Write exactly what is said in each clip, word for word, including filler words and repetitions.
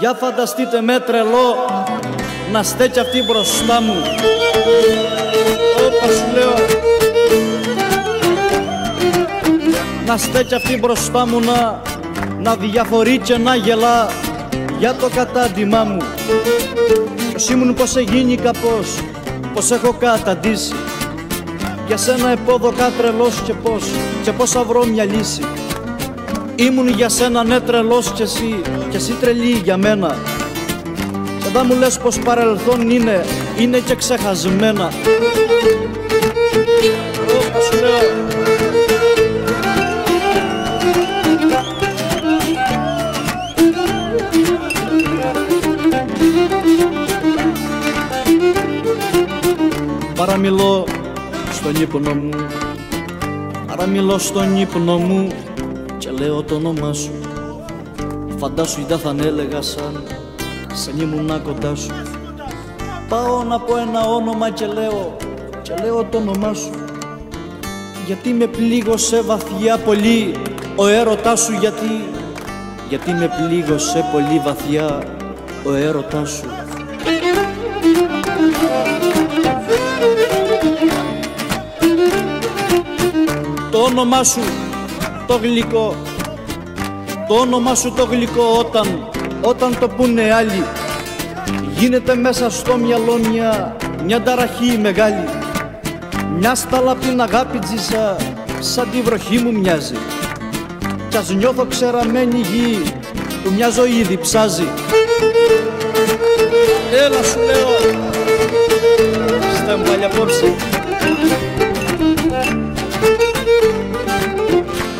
Για φανταστείτε με τρελό να στέκει αυτή μπροστά μου. Όπως λέω, να στέκει αυτή μπροστά μου, να, να διαφορεί και να γελά για το κατάντημά μου. Ποιος ήμουν, πως εγίνει καπός, πως έχω καταντήσει. Για σένα επώδοκα τρελός και πως, και πως θα βρω μια λύση. Ήμουν για σένα, ναι, τρελός κι εσύ, κι εσύ τρελή για μένα. Και δα μου λες πως παρελθόν είναι, είναι και ξεχασμένα. Όπως λέω, παραμιλώ στον ύπνο μου, παραμιλώ στον ύπνο μου και λέω το όνομά σου. Φαντάσου δεν θα ανέλεγα σαν, σαν ήμουνα κοντά σου. Πάω να πω ένα όνομα και λέω, και λέω το όνομά σου. Γιατί με πλήγωσε βαθιά πολύ ο έρωτάς σου, γιατί, γιατί με πλήγωσε πολύ βαθιά ο έρωτάς σου. Το όνομά σου το γλυκό, το όνομά σου το γλυκό, όταν, όταν το πούνε άλλοι, γίνεται μέσα στο μυαλό μια, μια ταραχή μεγάλη. Μια στάλα απ' την αγάπη τζίσα, σαν τη βροχή μου μοιάζει. Κι ας νιώθω ξεραμένη γη, που μια ζωή διψάζει. Έλα σου λέω, στα μβάλια απόψε.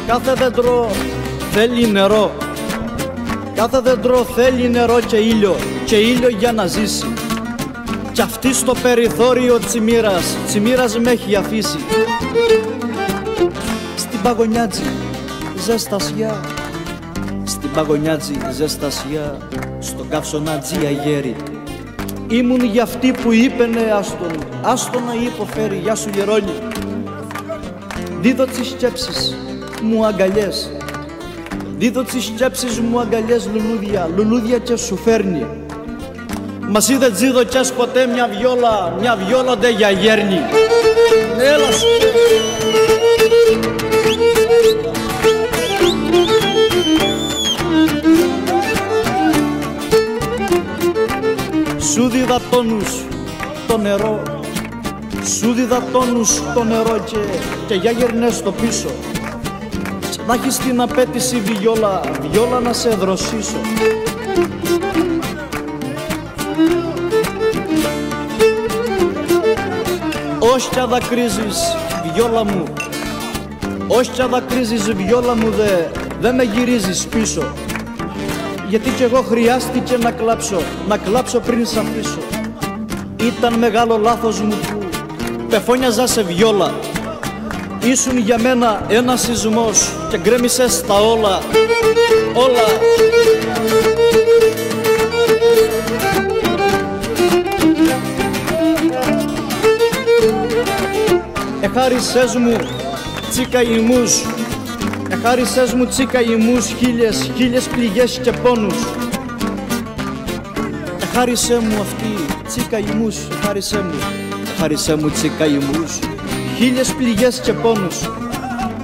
Κάθε δέντρο θέλει νερό, κάθε δέντρο θέλει νερό και ήλιο, και ήλιο για να ζήσει. Κι αυτή στο περιθώριο τσιμήρας, τσιμήρας με έχει αφήσει. Στην παγωνιάτζη ζεστασιά, στην παγωνιάτζη ζεστασιά, στον καυσονάτζη αγέρι. Ήμουν για αυτή που είπαινε άστον, άστον να υποφέρει. Γεια σου Γερόνι, δίδω τις σκέψεις μου αγκαλιές, δίδω τις σκέψεις μου αγκαλιές, λουλούδια, λουλούδια και σου φέρνει. Μας είδε τζίδο κι ας ποτέ μια βιόλα, μια βιόλα ντε για γέρνη. Έλα σου. Σου δίδα τόνους το νερό, σου δίδα τόνους το νερό και, και για γερνές το πίσω. Να έχεις την απέτηση βιόλα, βιόλα να σε δροσίσω. Όχι κι αδακρύζεις βιόλα μου, όχι κι αδακρύζεις βιόλα μου, δε, δε με γυρίζεις πίσω. Γιατί κι εγώ χρειάστηκε να κλάψω, να κλάψω πριν σ' αφήσω. Ήταν μεγάλο λάθος μου που πεφώνιαζα σε βιόλα. Ήσουν για μένα ένας σεισμός και γκρέμισες τα όλα, όλα. Εχάρισες μου τσικαϊμούς, εχάρισες μου τσικαϊμούς, χίλιες, χίλιες πληγές και πόνους. Εχάρισέ μου αυτή τσικαϊμούς, εχάρισέ μου, εχάρισέ μου τσικαϊμούς, χίλιες πληγές και πόνους.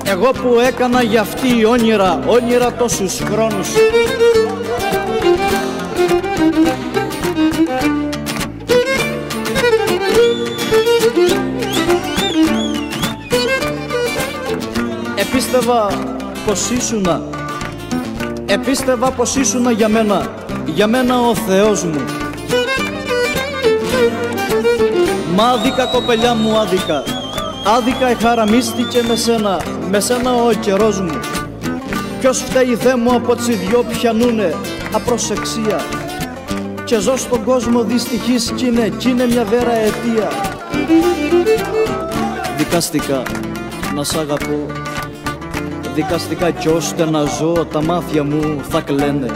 Εγώ που έκανα για αυτή όνειρα, όνειρα τόσους χρόνους. Επίστευα πως ήσουνα, επίστευα πως ήσουνα για μένα, για μένα ο Θεός μου. Μα άδικα κοπελιά μου, άδικα, άδικα εχαραμίστηκε με σένα, με σένα ο καιρός μου. Ποιος φταίει Θεέ μου, από τσι δυο πιανούνε απροσεξία. Και ζω στον κόσμο δυστυχής κι είναι, κι είναι μια βέρα αιτία. Δικαστικά να σ' αγαπώ, δικαστικά κι ώστε να ζω τα μάτια μου θα κλαίνε.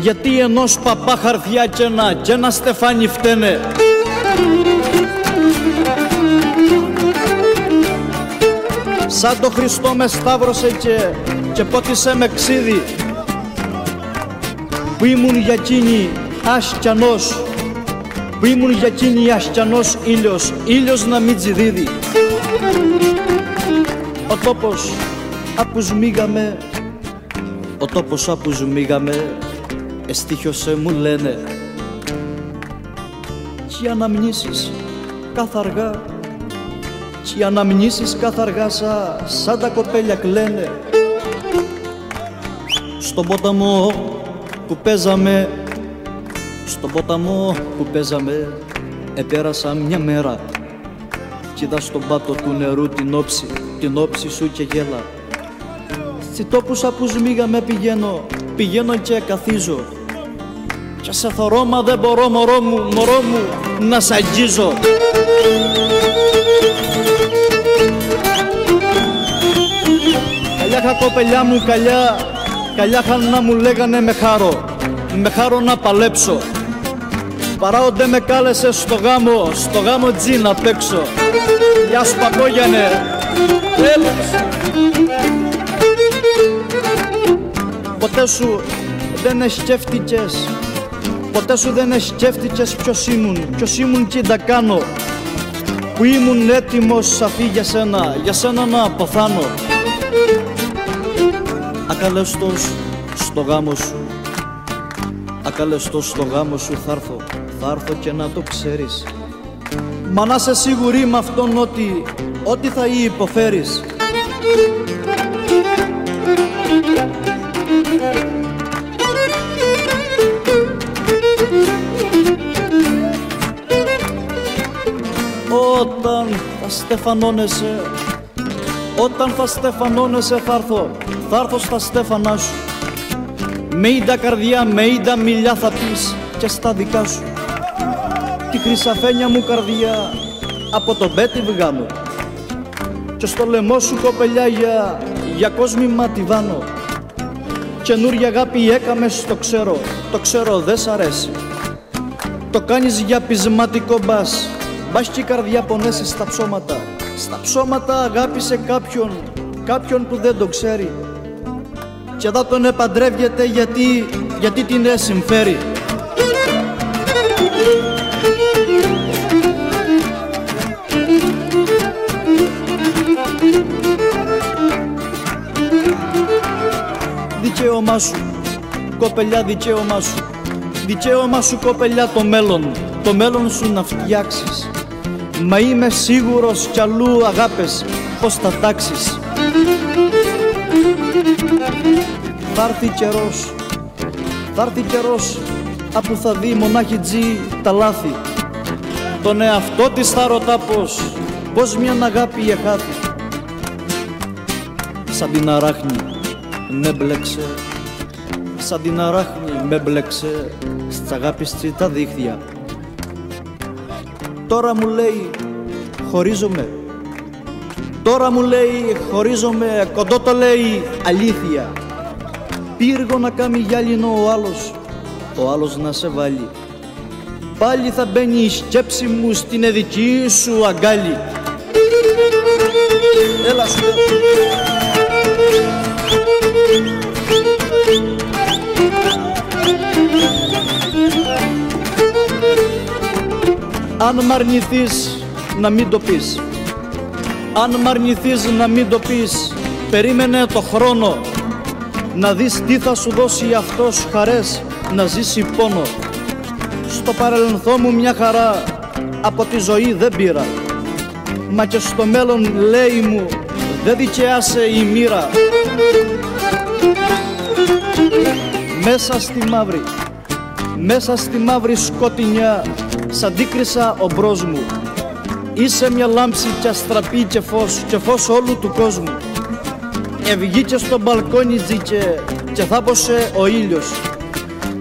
Γιατί ενός παπά χαρτιά κι ένα, κι ένα στεφάνι φταίνε. Σαν το Χριστό με σταύρωσε και, και πότισε με ξύδι, που ήμουν για εκείνη ασκιανός, που ήμουν για εκείνη ασκιανός ήλιος, ήλιος να μην τσιδίδει. Ο τόπος άπου σμίγαμε, ο τόπος άπου σμίγαμε, εστίχιωσε μου λένε, κι αναμνήσεις καθαργά, κι αναμνήσεις καθαργά σα, σαν τα κοπέλια κλαίνε. Στον ποταμό που παίζαμε, στον ποταμό που παίζαμε, επέρασα μια μέρα κι είδα στον πάτο του νερού την όψη, την όψη σου και γέλα. Στη τόπους που σμίγαμε πηγαίνω, πηγαίνω και καθίζω, και σε θωρώ μα δεν μπορώ μωρό μου, μωρό μου να σ' αγγίζω. Καλιάχα κοπελιά μου καλιά, καλιάχα να μου λέγανε με χάρο, με χάρο να παλέψω. Παράοντε με κάλεσε στο γάμο, στο γάμο τζι να παίξω. Γεια σου Παπόγιανε. Ποτέ σου δεν εσκέφτηκες, ποτέ σου δεν εσκέφτηκες ποιος ήμουν, ποιος ήμουν και τα κάνω, που ήμουν έτοιμος σαφή για σένα, για σένα να παθάνω. Ακαλέστος στο γάμο σου, ακαλέστος στο γάμο σου θα έρθω, θα έρθω και να το ξέρεις, μα να είσαι σίγουρη με αυτόν ότι, ότι θα υποφέρεις. Όταν θα στεφανώνεσαι, όταν θα στεφανώνεσαι θα έρθω, θα έρθω στα στέφανά σου. Με ίντα καρδιά, με ίντα μιλιά θα πεις και στα δικά σου. Τη χρυσαφένια μου καρδιά από τον πέτη βγάνω, και στο λαιμό σου κοπελιά για, για κόσμημα τη βάνω. Καινούρια αγάπη έκαμες, το ξέρω, το ξέρω δεν σ' αρέσει. Το κάνεις για πεισματικό μπας, μπας και η καρδιά πονέσει στα ψώματα. Στα ψώματα αγάπησε κάποιον, κάποιον που δεν το ξέρει, και εδώ τον επαντρεύεται γιατί, γιατί την εσυμφέρει. Δικαίωμά σου, κοπελιά, δικαίωμά σου, δικαίωμά σου κοπελιά το μέλλον, το μέλλον σου να φτιάξεις. Μα είμαι σίγουρος κι αλλού αγάπες πως θα τάξεις. Θα έρθει καιρός, θα έρθει καιρός απ' θα δει μονάχη τζι τα λάθη. Τον εαυτό της θα ρωτά πως, πως μια αγάπη εχάθη. Σαν την αράχνη με μπλέξε, σαν την αράχνη με μπλέξε, στ' αγάπης τσι τα δίχτυα. Τώρα μου λέει χωρίζομαι, τώρα μου λέει χωρίζομαι, κοντό το λέει αλήθεια. Πύργο να κάνει γυάλινο ο άλλος, ο άλλος να σε βάλει. Πάλι θα μπαίνει η σκέψη μου στην εδική σου αγκάλι. Έλα σου. Αν μ' αρνηθείς να μην το πεις, αν μ' αρνηθείς να μην το πεις, περίμενε το χρόνο, να δεις τι θα σου δώσει αυτός χαρές, να ζήσει πόνο. Στο παρελθόν μου μια χαρά από τη ζωή δεν πήρα, μα και στο μέλλον λέει μου δεν δικαιάσαι η μοίρα. Μέσα στη μαύρη, μέσα στη μαύρη σκοτεινιά σ' αντίκρισα ομπρός μου. Είσαι μια λάμψη κι αστραπή και φως, και φως όλου του κόσμου. Ευγήκε στο μπαλκόνι τζίκε και θάποσε ο ήλιος,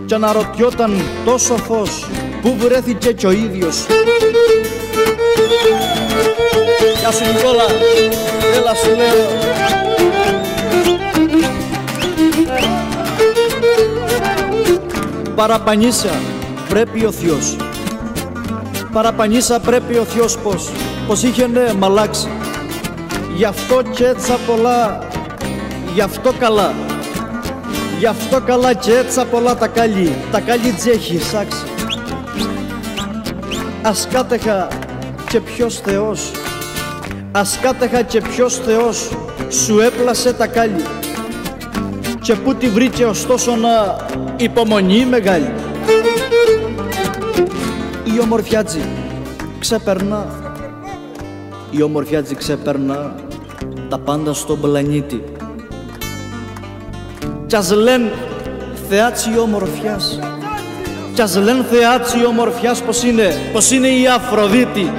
κι αναρωτιόταν τόσο φως που βρέθηκε κι ο ίδιος. Γεια σου Νικόλα, έλα σου λέω. Παραπανίσα πρέπει ο Θεός, παραπανίσα πρέπει ο Θεός πως, πως είχε μ' αλλάξει. Γι' αυτό και έτσι πολλά, γι' αυτό καλά. Γι' αυτό καλά και έτσι πολλά τα καλή, τα καλή τσέχη, σάξι. Ας κάτεχα και ποιος Θεός, ας κάτεχα και ποιος Θεός σου έπλασε τα κάλλη. Και πού τη βρήκε ωστόσο να υπομονή μεγάλη. Η ομορφιά τσι ξεπερνά, η ομορφιά τσι ξεπερνά τα πάντα στον πλανήτη. Κι ας λένε θεάτσι ομορφιάς, κι ας λένε θεάτσι ομορφιάς πως είναι, πως είναι η Αφροδίτη.